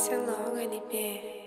Esse é longo, NB.